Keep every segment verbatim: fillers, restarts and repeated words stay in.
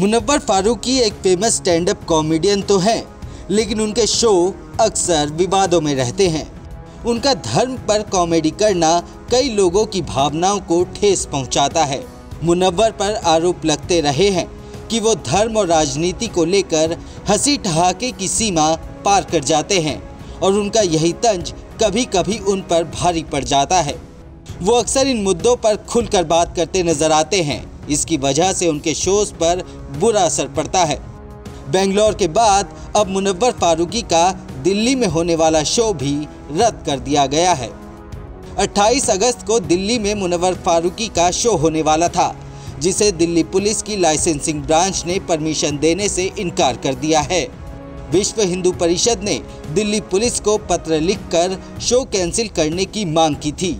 मुनव्वर फारूकी एक famous stand up comedian तो हैं, लेकिन उनके शो अक्सर विवादों में रहते हैं। उनका धर्म पर कॉमेडी करना कई लोगों की भावनाओं को ठेस पहुंचाता है। मुनव्वर पर आरोप लगते रहे हैं कि वो धर्म और राजनीति को लेकर हंसी ठहाके की सीमा पार कर जाते हैं और उनका यही तंज कभी कभी उन पर भारी पड़ जाता है। वो अक्सर इन मुद्दों पर खुलकर बात करते नजर आते हैं। इसकी वजह से उनके शोज पर बुरा असर पड़ता है। बेंगलोर के बाद अब मुनव्वर फारूकी का दिल्ली में होने वाला शो भी रद्द कर दिया गया है। अट्ठाईस अगस्त को दिल्ली में मुनव्वर फारूकी का शो होने वाला था, जिसे दिल्ली पुलिस की लाइसेंसिंग ब्रांच ने परमिशन देने से इनकार कर दिया है। विश्व हिंदू परिषद ने दिल्ली पुलिस को पत्र लिखकर शो कैंसिल करने की मांग की थी।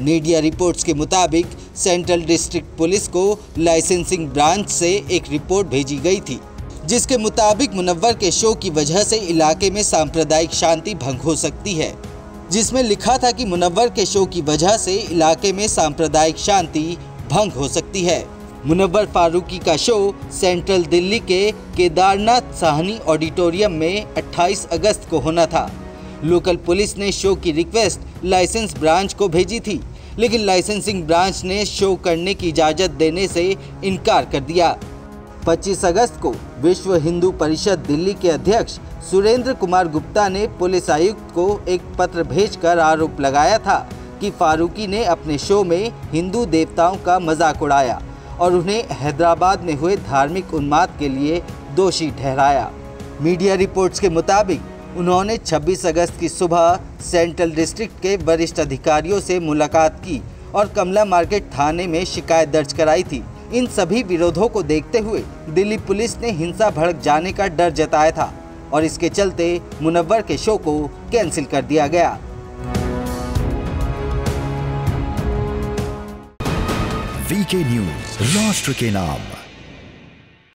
मीडिया रिपोर्ट्स के मुताबिक सेंट्रल डिस्ट्रिक्ट पुलिस को लाइसेंसिंग ब्रांच से एक रिपोर्ट भेजी गई थी, जिसके मुताबिक मुनव्वर के शो की वजह से इलाके में सांप्रदायिक शांति भंग हो सकती है, जिसमें लिखा था कि मुनव्वर के शो की वजह से इलाके में सांप्रदायिक शांति भंग हो सकती है। मुनव्वर फारूकी का शो सेंट्रल दिल्ली के केदारनाथ साहनी ऑडिटोरियम में अट्ठाईस अगस्त को होना था। लोकल पुलिस ने शो की रिक्वेस्ट लाइसेंस ब्रांच को भेजी थी, लेकिन लाइसेंसिंग ब्रांच ने शो करने की इजाज़त देने से इनकार कर दिया। पच्चीस अगस्त को विश्व हिंदू परिषद दिल्ली के अध्यक्ष सुरेंद्र कुमार गुप्ता ने पुलिस आयुक्त को एक पत्र भेजकर आरोप लगाया था कि फारूकी ने अपने शो में हिंदू देवताओं का मजाक उड़ाया और उन्हें हैदराबाद में हुए धार्मिक उन्माद के लिए दोषी ठहराया। मीडिया रिपोर्ट्स के मुताबिक उन्होंने छब्बीस अगस्त की सुबह सेंट्रल डिस्ट्रिक्ट के वरिष्ठ अधिकारियों से मुलाकात की और कमला मार्केट थाने में शिकायत दर्ज कराई थी। इन सभी विरोधों को देखते हुए दिल्ली पुलिस ने हिंसा भड़क जाने का डर जताया था और इसके चलते मुनव्वर के शो को कैंसिल कर दिया गया। वीके न्यूज़, राष्ट्र के नाम।